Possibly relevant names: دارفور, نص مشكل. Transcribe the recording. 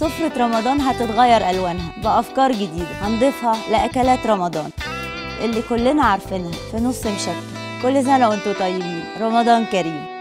سفرة رمضان هتتغير ألوانها بأفكار جديدة هنضيفها لأكلات رمضان اللي كلنا عارفينها في نص مشكل. كل سنة وانتوا طيبين، رمضان كريم.